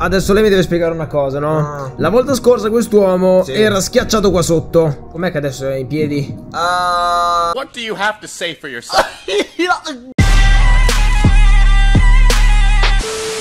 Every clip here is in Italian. Adesso lei mi deve spiegare una cosa, no? Ah. La volta scorsa quest'uomo era schiacciato qua sotto. Com'è che adesso è in piedi? What do you have to say for yourself?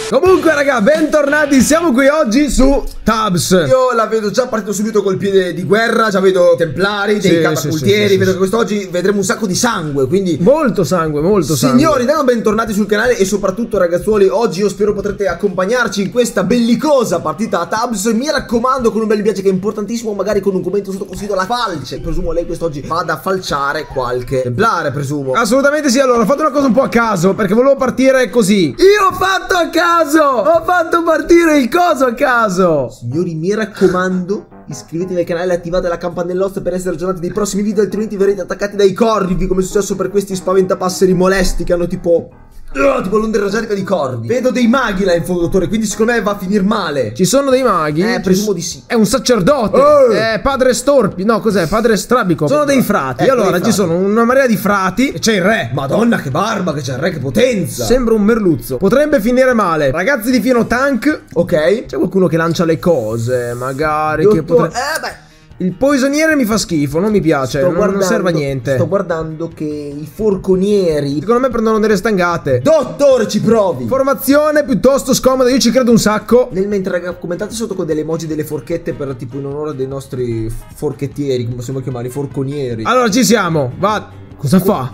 Comunque raga, bentornati, siamo qui oggi su Tabs. Io la vedo già partito subito col piede di guerra, già vedo templari, dei catapultieri, vedo che quest'oggi vedremo un sacco di sangue, quindi... Molto sangue, molto sangue. Signori, danno bentornati sul canale e soprattutto ragazzuoli, oggi io spero potrete accompagnarci in questa bellicosa partita a Tabs. Mi raccomando, con un bel piace che è importantissimo, magari con un commento sotto consiglio la falce. Presumo lei quest'oggi vada a falciare qualche templare, presumo. Assolutamente sì, allora ho fatto una cosa un po' a caso, perché volevo partire così. Io ho fatto a caso! Ho fatto partire il coso a caso. Signori, mi raccomando, iscrivetevi al canale e attivate la campanellozza per essere aggiornati dei prossimi video, altrimenti verrete attaccati dai corvi, come è successo per questi spaventapasseri molesti che hanno tipo l'onda energetica di corvi. Vedo dei maghi là in fondo, dottore, quindi secondo me va a finir male. Ci sono dei maghi? Presumo di sì. È un sacerdote, padre Storpi, no cos'è? Padre Strabico. Sono dei frati, allora dei frati. Ci sono una marea di frati e c'è il re. Madonna che barba che c'è il re, che potenza. Sembra un merluzzo, potrebbe finire male. Ragazzi di Fino Tank, ok. C'è qualcuno che lancia le cose, magari che potrebbe... beh, il poisoniere mi fa schifo, non mi piace, non serve a niente. Sto guardando che i forconieri secondo me prendono delle stangate. Dottore, ci provi. Formazione piuttosto scomoda, io ci credo un sacco. Nel mentre, raga, commentate sotto con delle emoji delle forchette, per tipo in onore dei nostri forchettieri, come possiamo chiamare, i forconieri. Allora ci siamo, va. Cosa fa?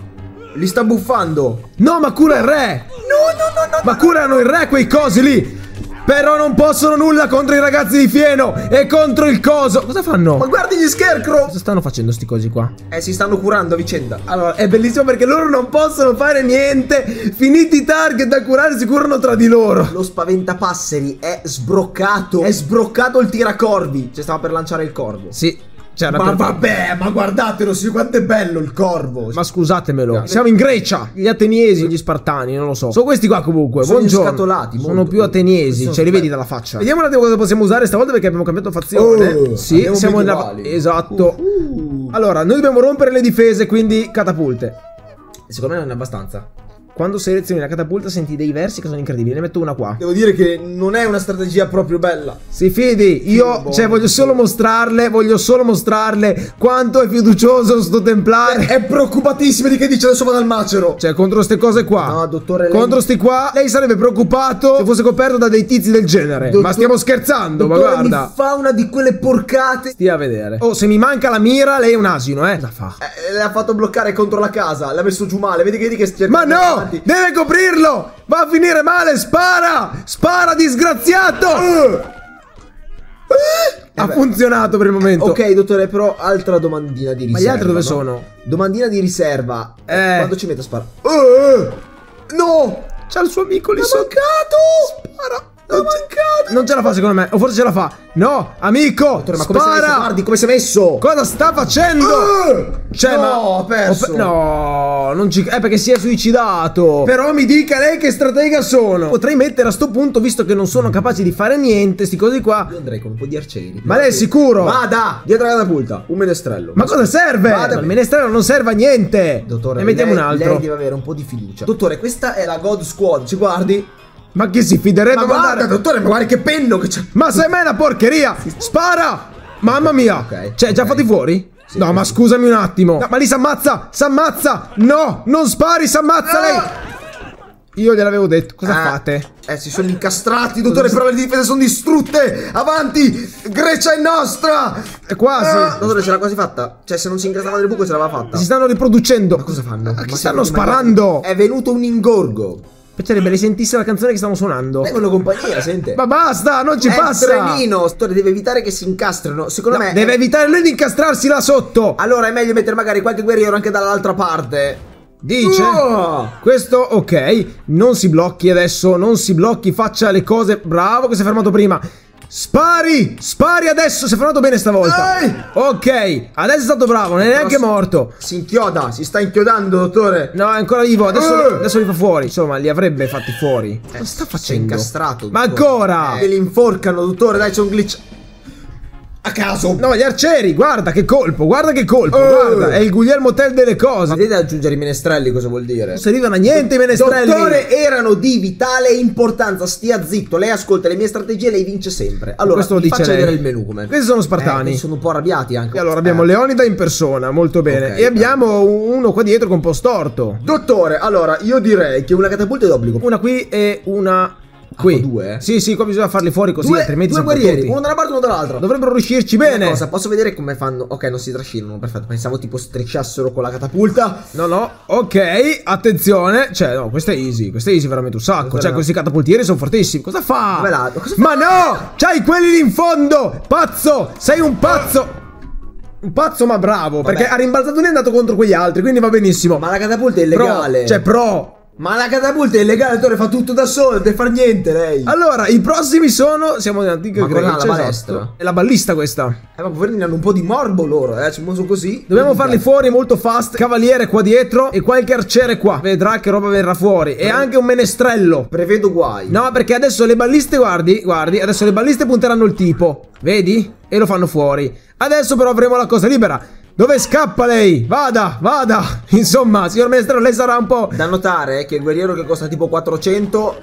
Li sta buffando. No, ma cura il re. No. Ma curano il re quei cosi lì. Però non possono nulla contro i ragazzi di fieno e contro il coso. Cosa fanno? Ma guardi gli scarecrow! Cosa stanno facendo sti cosi qua? Si stanno curando a vicenda. Allora, è bellissimo perché loro non possono fare niente. Finiti i target da curare, si curano tra di loro. Lo spaventapasseri è sbroccato. È sbroccato il tiracorvi. Cioè, stava per lanciare il corvo. Sì. Ma vabbè, ma guardatelo, sì, quanto è bello il corvo. Ma scusatemelo, siamo in Grecia. Gli ateniesi, gli spartani, non lo so. Sono questi qua comunque, sono scatolati. Sono più ateniesi, ce li vedi dalla faccia. Vediamo un attimo cosa possiamo usare stavolta perché abbiamo cambiato fazione. Sì, siamo nella... Esatto. Allora, noi dobbiamo rompere le difese, quindi catapulte. Secondo me non è abbastanza. Quando selezioni la catapulta senti dei versi che sono incredibili. Ne metto una qua. Devo dire che non è una strategia proprio bella. Si fidi. Io voglio solo mostrarle. Quanto è fiducioso sto templare. È preoccupatissimo di che dice adesso vado al macero. Cioè contro queste cose qua. No dottore, contro sti qua lei sarebbe preoccupato se fosse coperto da dei tizi del genere. Ma stiamo scherzando, dottore, ma guarda, mi fa una di quelle porcate. Stia a vedere. Oh, se mi manca la mira lei è un asino, eh. Cosa fa? L'ha fatto bloccare contro la casa. L'ha messo giù male. Vedi che ma no, deve coprirlo! Va a finire male! Spara! Spara, disgraziato! Ha funzionato per il momento. Ok, dottore, però altra domandina di riserva. Ma gli altri dove sono? Domandina di riserva. Quando ci mette a sparare? No! C'ha il suo amico lì sotto. Mancato! Spara! Non ce la fa secondo me. O forse ce la fa. No, amico, dottore, ma spara. Come sei messo? Guardi come si è messo. Cosa sta facendo? Cioè, no, ho perso. No, non ci... perché si è suicidato. Però mi dica lei che stratega sono. Potrei mettere a sto punto, visto che non sono capaci di fare niente, sti cosi qua. Io andrei con un po' di arcieri. Ma lei è sicuro? Vada, dietro la catapulta, un menestrello. Ma cosa serve? Vada, il menestrello non serve a niente. Dottore, ne mettiamo un altro. Lei deve avere un po' di fiducia. Dottore, questa è la God Squad, ci guardi? Ma che si fiderebbe? Ma guarda, dottore, ma guarda che penno che c'è. Ma sei me una porcheria! Spara! Mamma mia! Cioè, già fatti fuori? Sì, no, ma scusami un attimo. No, ma lì s'ammazza! S'ammazza! No! Non spari, s'ammazza lei! Io gliel'avevo detto. Cosa fate? Si sono incastrati, dottore, però le difese sono distrutte! Avanti! Grecia è nostra! È quasi! Dottore, ce l'ha quasi fatta. Cioè, se non si incastrava nel buco ce l'aveva fatta. Si stanno riproducendo. Ma cosa fanno? Ma che stanno sparando! È venuto un ingorgo. Mi piacerebbe le sentisse la canzone che stiamo suonando. Quello compagnia, sente. Ma basta, non ci passa. Trenino, storia, deve evitare che si incastrano. Secondo me deve evitare lui di incastrarsi là sotto. Allora è meglio mettere magari qualche guerriero anche dall'altra parte. Dice questo, ok. Non si blocchi adesso, non si blocchi. Faccia le cose, bravo che si è fermato prima. Spari! Spari adesso! Si è fermato bene stavolta. Ok, adesso è stato bravo, non è neanche morto. Si inchioda, si sta inchiodando, dottore. No, è ancora vivo, adesso li fa fuori. Insomma, li avrebbe fatti fuori. Cosa sta facendo? È incastrato, dottore. Ma ancora! Li inforcano, dottore, dai, c'è un glitch. a caso. No, gli arcieri, guarda che colpo, guarda che colpo, guarda, è il Guglielmo Tell delle cose. Vedete aggiungere i menestrelli cosa vuol dire? Non servivano a niente i menestrelli. Dottore, erano di vitale importanza, stia zitto, lei ascolta le mie strategie e lei vince sempre. Allora, questo lo dice faccia lei. Vedere il menù come. Questi sono spartani. Sono un po' arrabbiati anche. E allora abbiamo Leonida in persona, molto bene. Okay, e abbiamo uno qua dietro con un po' storto. Dottore, allora io direi che una catapulta è d'obbligo. Una qui e una... qui. Due? Sì, sì, qua bisogna farli fuori così, altrimenti due guerrieri, uno da una parte e uno dall'altra. Dovrebbero riuscirci bene. Cosa, posso vedere come fanno? Ok, non si trascinano, perfetto. Pensavo tipo strisciassero con la catapulta. No, no. Ok, attenzione. Cioè, no, questo è easy veramente un sacco. Cioè, questi catapultieri sono fortissimi. Cosa fa? Cosa fa? Ma no! C'hai quelli lì in fondo! Pazzo! Sei un pazzo! Un pazzo ma bravo. Vabbè. Perché ha rimbalzato lì e è andato contro quegli altri, quindi va benissimo. Ma la catapulta è illegale. Pro, cioè, pro. Ma la catapulta è illegale, dottore, fa tutto da solo, non deve far niente lei. Allora, i prossimi sono... siamo nell'antica Grecia, la palestra. È la ballista questa. Ma poverini hanno un po' di morbo loro, eh. Sono così. Dobbiamo farli fuori molto fast. Cavaliere qua dietro e qualche arciere qua. Vedrà che roba verrà fuori. E anche un menestrello. Prevedo guai. No, perché adesso le balliste, guardi, guardi, adesso le balliste punteranno il tipo. Vedi? E lo fanno fuori. Adesso però avremo la cosa libera. Dove scappa lei? Vada, vada. Insomma, signor Menestrello, lei sarà un po'... da notare che il guerriero che costa tipo 400...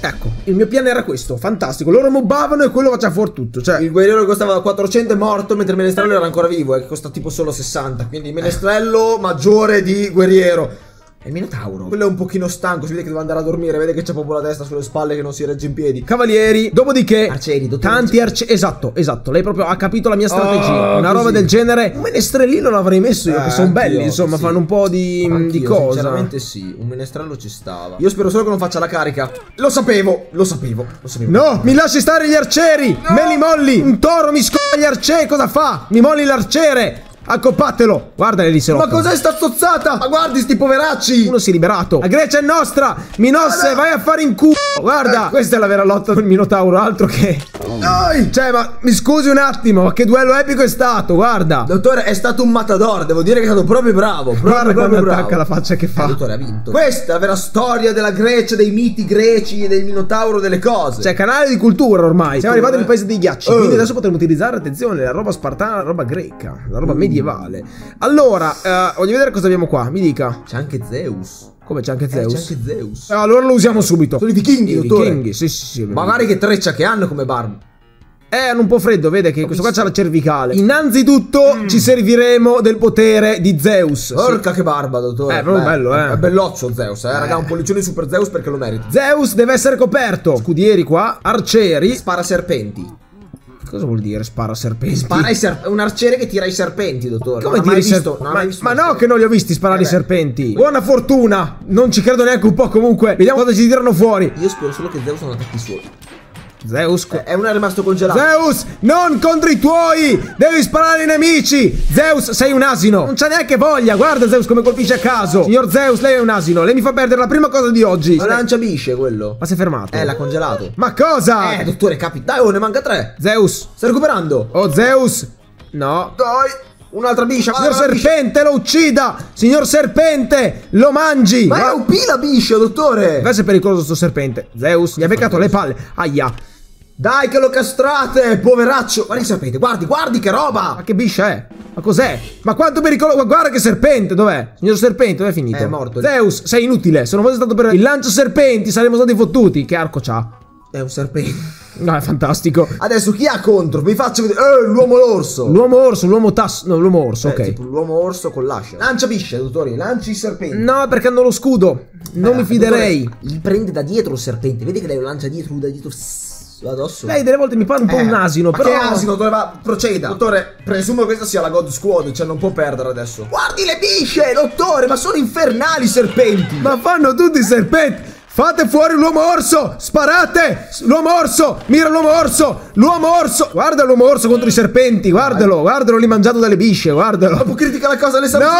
ecco, il mio piano era questo, fantastico. Loro mobbavano e quello faceva fuori tutto. Cioè, il guerriero che costava 400 è morto, mentre il menestrello era ancora vivo, che costa tipo solo 60. Quindi il menestrello maggiore di guerriero. È il Minotauro. Quello è un pochino stanco, si vede che deve andare a dormire. Vede che c'è proprio la testa sulle spalle che non si regge in piedi. Cavalieri, dopodiché arcieri, tanti arcieri. Esatto, esatto. Lei proprio ha capito la mia strategia. Una roba del genere. Un menestrellino l'avrei messo io, che sono belli. Insomma, fanno un po' di cosa. Sinceramente sì, un menestrello ci stava. Io spero solo che non faccia la carica. Lo sapevo, lo sapevo, lo sapevo. No, mi lasci stare gli arcieri, no. Me li molli. Un toro mi scoppa gli arcieri, cosa fa? Mi molli l'arciere. Accoppatelo. Guarda lì se lo... ma cos'è sta stozzata? Ma guardi sti poveracci. Uno si è liberato. La Grecia è nostra. Minosse, vai a fare in culo. Guarda, questa è la vera lotta del Minotauro. Altro che... dai. Cioè, ma mi scusi un attimo, ma che duello epico è stato. Guarda, dottore, è stato un matador. Devo dire che è stato proprio bravo. Guarda quando attacca la faccia che fa. Dottore, ha vinto. Questa è la vera storia della Grecia, dei miti greci e del Minotauro, delle cose. Cioè, canale di cultura ormai. Siamo arrivati nel paese dei ghiacci. Quindi adesso potremo utilizzare, attenzione, la roba spartana, la roba greca, la roba medievale. Allora, voglio vedere cosa abbiamo qua. Mi dica. C'è anche Zeus. Come c'è anche Zeus? C'è anche Zeus. Allora lo usiamo subito. Sono i vichinghi, dottore. I vichinghi, sì, sì, sì. Magari che treccia che hanno come barba. Hanno un po' freddo, vede che questo qua c'ha la cervicale. Innanzitutto ci serviremo del potere di Zeus. Porca che barba, dottore. Proprio bello, eh. È belloccio Zeus, raga, un pollicione super Zeus perché lo merita. Zeus deve essere coperto. Scudieri qua, arcieri. Spara serpenti. Cosa vuol dire spara serpenti? Spara i serpenti. Un arciere che tira i serpenti, dottore. Come tira i serpenti? Ma no, che non li ho visti sparare i serpenti. Buona fortuna. Non ci credo neanche un po', comunque. Vediamo cosa ci tirano fuori. Io spero solo che Zeus non attacchi solo. Zeus è uno rimasto congelato. Zeus, non contro i tuoi. Devi sparare ai nemici. Zeus, sei un asino. Non c'ha neanche voglia. Guarda Zeus come colpisce a caso. Signor Zeus, lei è un asino. Lei mi fa perdere la prima cosa di oggi. Ma lancia bisce quello. Ma si è fermato. L'ha congelato. Ma cosa? Dottore, capita. Dai, ne manca tre. Zeus, stai recuperando. Oh, Zeus. No. Dai. Un'altra biscia. Signor serpente, lo uccida. Signor serpente, lo mangi. Ma è OP la biscia, dottore. Questo è pericoloso sto serpente. Zeus gli ha beccato le palle. Aia. Dai che lo castrate, poveraccio. Guarda il serpente, guardi, guardi che roba. Ma che biscia è? Ma cos'è? Ma quanto pericoloso. Guarda che serpente, dov'è? Signor serpente, dov'è finito? È morto. Zeus, sei inutile. Se non fosse stato per il lancio serpenti saremmo stati fottuti. Che arco c'ha? È un serpente. No, è fantastico. Adesso chi ha contro? Vi faccio vedere. L'uomo orso. L'uomo orso, l'uomo tasso. No, l'uomo orso, ok. L'uomo orso con l'ascia. Lancia bisce, dottore. Lanci il serpente. No, perché hanno lo scudo. Non mi fiderei. Dottore, gli prende da dietro il serpente. Vedi che lei lo lancia dietro, da dietro. Addosso. Lei delle volte mi pare un po' un asino, ma però. Che asino, dove va? Proceda. Dottore, presumo che questa sia la God Squad, cioè non può perdere adesso. Guardi le bisce, dottore, ma sono infernali i serpenti. Ma fanno tutti i serpenti. Fate fuori l'uomo orso! Sparate! L'uomo orso! Mira l'uomo orso! L'uomo orso! Guarda l'uomo orso contro i serpenti! Guardalo! Guardalo lì mangiato dalle bisce! Guardalo! Dopo critica la cosa, le serpenti!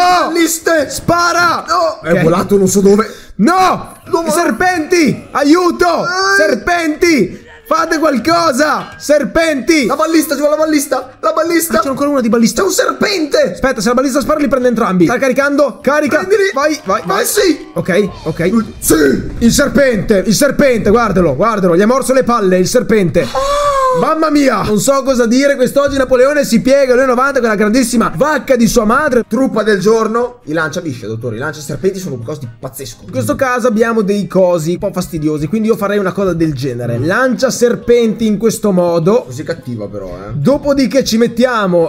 No! Spara! No! È volato non so dove! No! I serpenti! Aiuto! Serpenti! Fate qualcosa! Serpenti! La ballista, ci vuole la ballista! La ballista! C'è ancora una di ballista! C'è un serpente! Aspetta, se la ballista spara li prende entrambi! Sta caricando! Carica! Prendili. Vai, vai, vai! Sì! Ok, ok. Sì! Il serpente! Il serpente! Guardalo, guardalo! Gli ha morso le palle, il serpente! Ah! Mamma mia, non so cosa dire. Quest'oggi Napoleone si piega alle 90 con la grandissima vacca di sua madre. Truppa del giorno. I lanciavisce, dottore. I lanciaserpenti sono un costo pazzesco. In questo caso abbiamo dei cosi un po' fastidiosi, quindi io farei una cosa del genere. Lanciaserpenti in questo modo. Così cattiva però, eh. Dopodiché ci mettiamo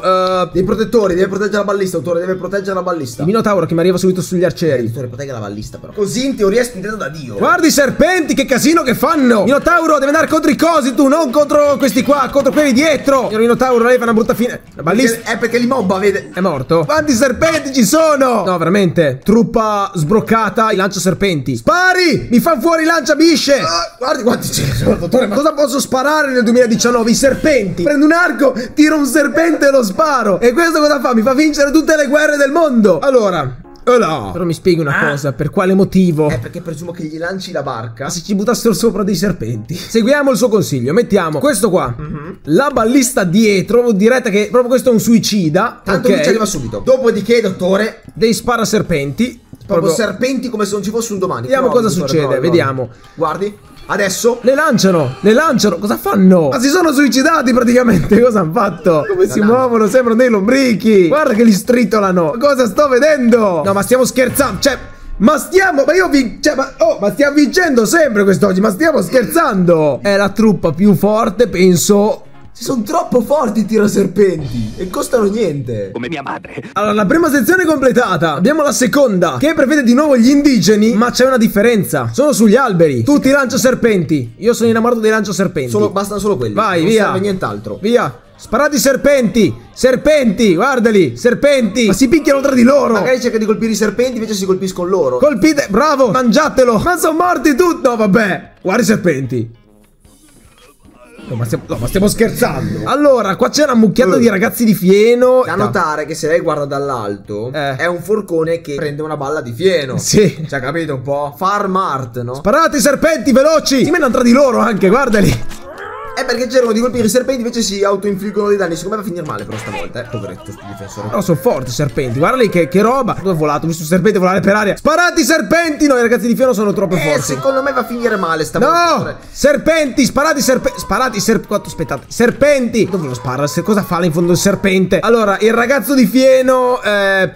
dei protettori. Deve proteggere la ballista, dottore. Deve proteggere la ballista. Il minotauro che mi arriva subito sugli arcieri. Dottore, protegga la ballista però. Così in teoria è spintato da Dio. Guardi i serpenti, che casino che fanno. Minotauro deve andare contro i cosi tu, non contro questi qua, contro quelli dietro. Il minotauro leva una brutta fine. La ballista perché, è perché li mobba, vede. È morto. Quanti serpenti ci sono? No, veramente. Truppa sbroccata. I lancia serpenti. Spari! Mi fan fuori i lanciabisce. Guardi quanti ce ne sono, dottore. Ma cosa posso sparare nel 2019? I serpenti. Prendo un arco, tiro un serpente e lo sparo. E questo cosa fa? Mi fa vincere tutte le guerre del mondo. Allora. No. Però mi spieghi una cosa, per quale motivo? Perché presumo che gli lanci la barca. Se ci buttassero sopra dei serpenti. Seguiamo il suo consiglio, mettiamo questo qua. La ballista dietro, diretta che proprio questo è un suicida. Tanto lui ci arriva subito. Dopodiché, dottore, dei sparaserpenti. Proprio serpenti come se non ci fosse un domani. Vediamo cosa succede, vediamo. Guardi. Adesso le lanciano, cosa fanno? Ma si sono suicidati praticamente, cosa hanno fatto? Come si muovono, sembrano dei lombrichi. Guarda che li stritolano, ma cosa sto vedendo? No, ma stiamo scherzando, cioè... Ma stiamo vincendo sempre quest'oggi, ma stiamo scherzando? È la truppa più forte, penso... Sono troppo forti i tiraserpenti e costano niente. Come mia madre. Allora, la prima sezione è completata. Abbiamo la seconda, che prevede di nuovo gli indigeni. Ma c'è una differenza. Sono sugli alberi. Tutti lancioserpenti. Io sono innamorato dei lancioserpenti. Bastano solo quelli. Vai, non via. Non serve nient'altro. Via. Sparate i serpenti. Guardali. Serpenti. Ma si picchiano tra di loro. Magari cerca di colpire i serpenti, invece si colpiscono loro. Colpite. Bravo. Mangiatelo. Ma sono morti tutti. No, vabbè. Guarda i serpenti. No, ma stiamo scherzando. Allora, qua c'è una mucchiata di ragazzi di fieno. Da notare che se lei guarda dall'alto è un forcone che prende una balla di fieno. Sì. Cioè, capito un po'? Farm art, no? Sparate i serpenti, veloci. Si menano tra di loro anche, guardali. È perché cercano di colpire i serpenti, invece si autoinfliggono dei danni. Secondo me va a finire male però stavolta, poveretto sto difensore. Però sono forti i serpenti, guardali che roba. Dove è volato, ho visto il serpente volare per aria. Sparate i serpenti, no, i ragazzi di fieno sono troppo forti. Secondo me va a finire male stavolta. No, serpenti, sparate i serpenti. Dove lo spara? Cosa fa là in fondo il serpente? Allora, il ragazzo di fieno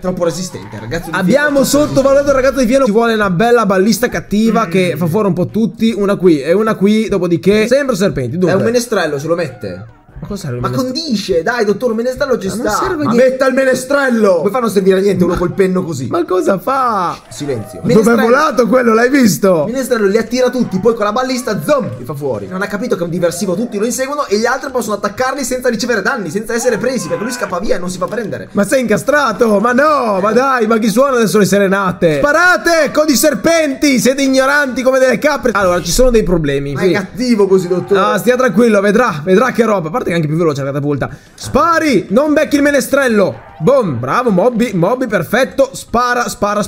troppo resistente, il ragazzo di fieno. Abbiamo sottovalutato il ragazzo di fieno. Ci vuole una bella ballista cattiva che fa fuori un po' tutti. Una qui e una qui, dopodiché sempre serpenti, dove? Menestrello, se lo mette. Ma cosa serve? Ma condisce, dai, dottor, menestrello ci sta. Serve niente. Metta il menestrello. Poi fa non servire a niente uno col penno così. Ma cosa fa? Silenzio. Dove è volato quello? L'hai visto? Menestrello li attira tutti, poi con la ballista zoom li fa fuori. Non ha capito che è un diversivo, tutti lo inseguono e gli altri possono attaccarli senza ricevere danni, senza essere presi, perché lui scappa via e non si fa prendere. Ma sei incastrato? Ma no, ma dai, ma chi suona adesso le serenate? Sparate con i serpenti, siete ignoranti come delle capre. Allora, ci sono dei problemi. Ma è cattivo così, dottore. Ah, stia tranquillo, vedrà che roba. A parte che è anche più veloce la catapulta. Spari, non becchi il menestrello. Boom, bravo Mobby, perfetto. Spara, spara.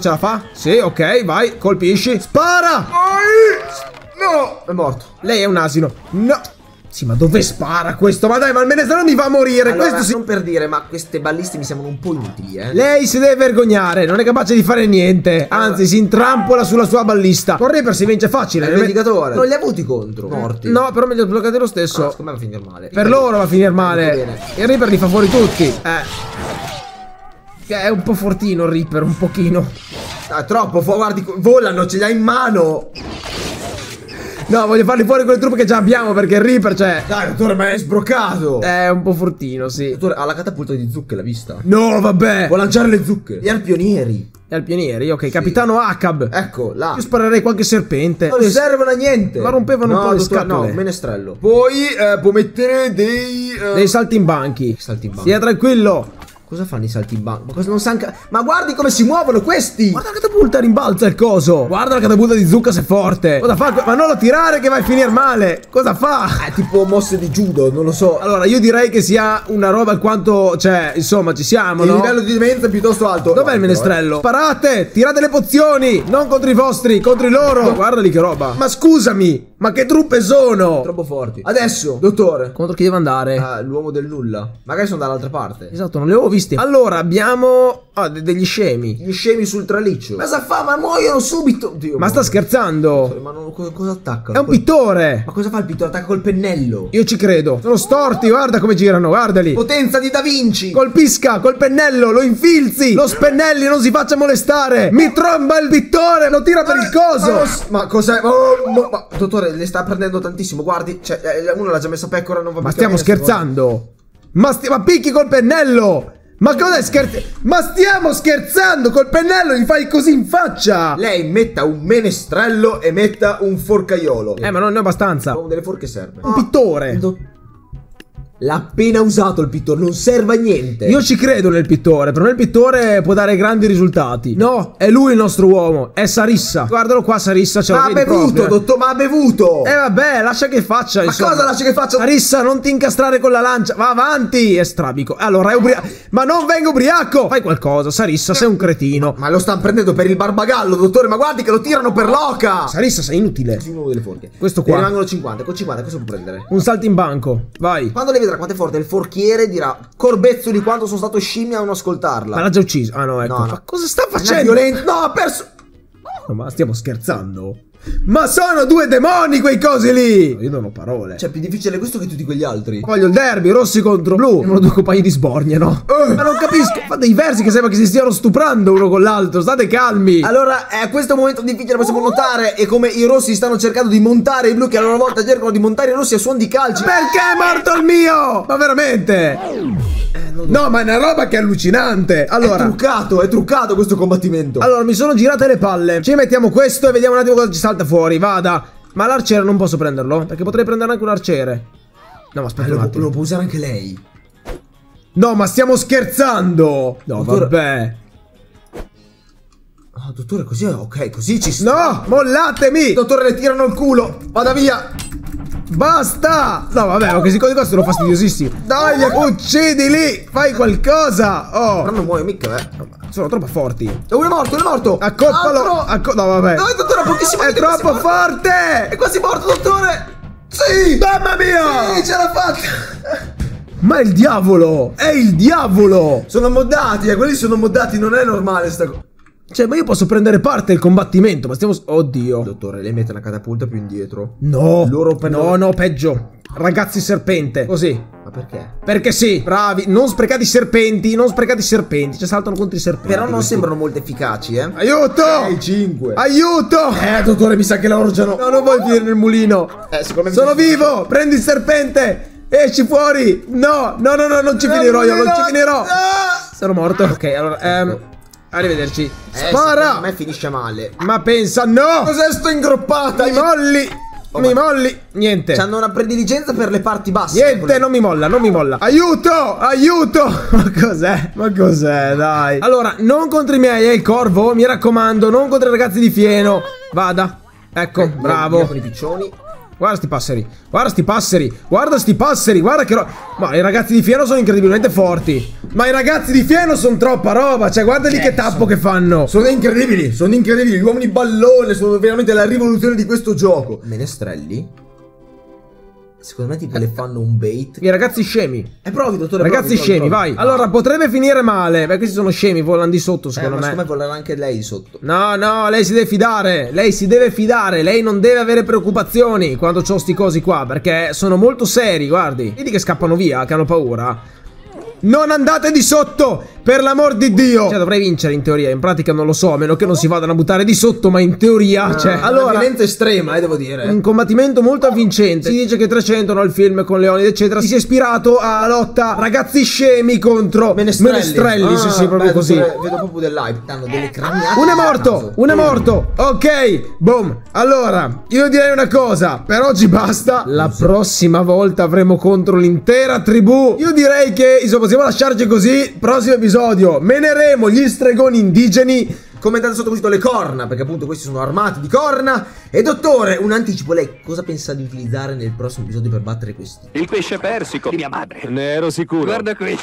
Ce la fa? Sì, ok, vai, colpisci. Spara. No, è morto. Lei è un asino. No. Sì, ma dove spara questo? Ma dai, ma il menestrello mi fa morire. Allora, questo sì. Non per dire, ma queste balliste mi sembrano un po' inutili, eh. Lei si deve vergognare, non è capace di fare niente. Anzi, si intrampola sulla sua ballista. Vorrei per si vince facile. Il vendicatore. Non li ha avuti contro. Morti. No, però me li ho bloccati lo stesso. Secondo me va a finire male. Per loro va a finire male. Il Reaper li fa fuori tutti. È un po' fortino il Reaper, un pochino. Ah, troppo, guardi, volano, ce li ha in mano. No, voglio farli fuori con le truppe che già abbiamo, perché il Reaper, cioè... Dai, dottore, ma è sbroccato. È un po' fortino, sì. Dottore, ha la catapulta di zucche, l'ha vista? No, vabbè. Può lanciare le zucche. Gli arpionieri. Ok, sì. Capitano Acab. Ecco, là. Io sparerei qualche serpente. Non servono a niente. Ma rompevano un po' le scatole. No, menestrello. Poi può mettere dei saltimbanchi. Stia tranquillo. Cosa fanno i saltimbanchi? Ma guardi come si muovono questi! Guarda la catapulta, rimbalza il coso! Guarda la catapulta di zucca se è forte! Cosa fa? Ma non lo tirare che vai a finire male! Cosa fa? Tipo mosse di judo, non lo so. Allora, io direi che sia una roba alquanto... Cioè, insomma, ci siamo, no? Il livello di demenza è piuttosto alto. Dov'è il menestrello? Sparate! Tirate le pozioni! Non contro i vostri, contro i loro! Guardali che roba! Ma scusami! Ma che truppe sono? Troppo forti. Adesso, dottore, contro chi deve andare? Ah, l'uomo del nulla. Magari sono dall'altra parte. Esatto, non le avevo viste. Allora, abbiamo... Ah, degli scemi. Gli scemi sul traliccio. Ma sa fa? Ma muoiono subito. Dio, ma sta scherzando? Ma non, cosa attacca? È un pittore. Ma cosa fa il pittore? Attacca col pennello. Io ci credo. Sono storti, guarda come girano, guardali. Potenza di Da Vinci. Colpisca col pennello, lo infilzi. Lo spennelli, non si faccia molestare. Mi tromba il pittore, lo tira per il coso. Ma cos'è? Ma dottore, le sta prendendo tantissimo, guardi, cioè, uno l'ha già messa pecora, non va più. Ma stiamo scherzando? Ma picchi col pennello! Ma cos'è scherzo? Ma stiamo scherzando? Col pennello gli fai così in faccia! Lei metta un menestrello e metta un forcaiolo. Ma non ne ho abbastanza. Ho delle forche serve. Un pittore. L'ha appena usato il pittore, non serve a niente. Io ci credo nel pittore, per me il pittore può dare grandi risultati. No, è lui il nostro uomo, è Sarissa. Guardalo qua Sarissa, ce l'ha bevuto proprio, dottore, ma ha bevuto. Vabbè, lascia che faccia insomma. Ma cosa lascia che faccia? Sarissa, non ti incastrare con la lancia, va avanti. È strabico, allora è ubriaco. Ma non vengo ubriaco, fai qualcosa Sarissa, sei un cretino. Ma lo stanno prendendo per il barbagallo, dottore, ma guardi che lo tirano per l'oca. Sarissa, sei inutile. Questo qua ne rimangono 50, con 50 cosa può prendere? Un saltimbanco, vai. Quando le vedrai quanto è forte il forchiere dirà: corbezzo di quanto sono stato scimmia a non ascoltarla. Ma l'ha già ucciso. Ah no, ecco. No, no. Ma cosa sta facendo? No, ha perso. No, ma stiamo scherzando? Ma sono due demoni quei cosi lì. Io non ho parole. Cioè più difficile questo che tutti quegli altri. Voglio il derby rossi contro blu. Sembrano due compagni di sborgne, no? Ma non capisco. Fa dei versi che sembra che si stiano stuprando uno con l'altro. State calmi. Allora questo è un momento difficile, possiamo notare. E come i rossi stanno cercando di montare i blu, che a loro volta cercano di montare i rossi a suon di calci. Perché è morto il mio? Ma veramente? No, ma è una roba che è allucinante. Allora è truccato questo combattimento. Allora mi sono girate le palle. Ci mettiamo questo e vediamo un attimo cosa ci salta fuori. Vada. Ma l'arciere non posso prenderlo? Perché potrei prendere anche un arciere. No, ma aspetta un attimo. Lo può usare anche lei. No, ma stiamo scherzando. No, dottore... vabbè. Ah, dottore, così è ok, così ci sta. No, mollatemi. Dottore, le tirano il culo. Vada via. Basta! No, vabbè, ma questi cose qua sono fastidiosissimi. Dai, uccidili! Fai qualcosa! Oh! Però non muoio mica, sono troppo forti. Uno è morto, Accoppalo! No, vabbè. No, dottore, pochissimo. È troppo forte! È quasi morto, dottore! Sì! Mamma mia! Sì, ce l'ha fatta! Ma è il diavolo! È il diavolo! Sono moddati, quelli sono moddati, non è normale sta cosa. Cioè, ma io posso prendere parte al combattimento, ma stiamo... Oddio. Dottore, lei mette la catapulta più indietro. No. Loro per... No, no, peggio. Ragazzi serpente. Così. Ma perché? Perché sì. Bravi. Non sprecate i serpenti. Non sprecate i serpenti. Ci saltano contro i serpenti. Però non questi sembrano molto efficaci, eh. Aiuto. 5. Aiuto. Dottore, mi sa che la orgiano. No, non vuoi finire nel mulino. Secondo me... Sono vivo. Prendi il serpente. Esci fuori. No. No, no, no, non ci finirò io. Non ci finirò. No. Sono morto. Ok, allora... Arrivederci. Spara! A me finisce male. Ma pensa, no! Cos'è sto ingroppata? Mi molli! Oh, mi molli! Niente. C'hanno una prediligenza per le parti basse. Niente, non mi molla, non mi molla. Aiuto! Aiuto! Ma cos'è? Ma cos'è, dai? Allora, non contro i miei, il corvo, mi raccomando, non contro i ragazzi di fieno. Vada. Ecco, bravo. Con i piccioni. Guarda sti passeri. Guarda sti passeri. Guarda sti passeri. Guarda che roba. Ma i ragazzi di fieno sono incredibilmente forti. Ma i ragazzi di fieno sono troppa roba. Cioè guarda lì che tappo che fanno. Sono incredibili. Sono incredibili. Gli uomini ballone sono veramente la rivoluzione di questo gioco. Menestrelli? Secondo me tipo le fanno un bait. I ragazzi scemi. Provi, dottore. Ragazzi scemi, vai. Allora potrebbe finire male. Perché questi sono scemi, volano di sotto secondo me. Ma secondo me volano anche lei di sotto. No, no, lei si deve fidare. Lei si deve fidare. Lei non deve avere preoccupazioni quando c'ho sti cosi qua, perché sono molto seri, guardi. Vedi che scappano via, che hanno paura. Non andate di sotto, per l'amor di Dio. Cioè dovrei vincere in teoria, in pratica non lo so. A meno che non si vadano a buttare di sotto, ma in teoria cioè, allora, una violenza estrema, devo dire. Un combattimento molto avvincente. Si dice che 300, no, il film con Leonida eccetera, si è ispirato a lotta ragazzi scemi contro Menestrelli. Sì, sì, proprio così. Vedo proprio dell'hype. Danno delle craniate. Uno è morto, uno è morto. Ok, boom. Allora, io direi una cosa. Per oggi basta. La prossima volta avremo contro l'intera tribù. Io direi che possiamo lasciarci così. Prossimo episodio meneremo gli stregoni indigeni. Commentate sotto così con le corna, perché appunto questi sono armati di corna. E dottore, un anticipo, lei cosa pensa di utilizzare nel prossimo episodio per battere questi? Il pesce persico di mia madre. Ne ero sicuro. Guarda qui.